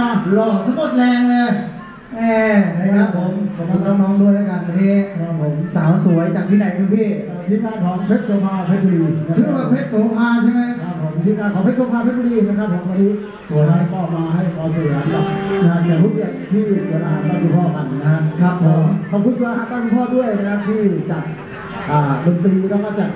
ล่ะหล่อสมบูรณ์แรงเลยแหมนะครับผมขอบคุณน้องๆด้วยแล้วกันพี่ครับผมสาวสวยจากที่ไหนคุณพี่ที่บ้านของเพชรโสภาเพชรบุรีชื่อว่าเพชรโสภาใช่ไหมครับผมที่บ้านของเพชรโสภาเพชรบุรีนะครับผมวันนี้สวยให้พ่อมาให้พ่อสวยงามนะแต่ทุกอย่างที่สวยงามบ้านคุณพ่อกันนะครับขอบคุณสวยงามบ้านคุณพ่อด้วยนะครับที่จัดดนตรีแล้วก็จัด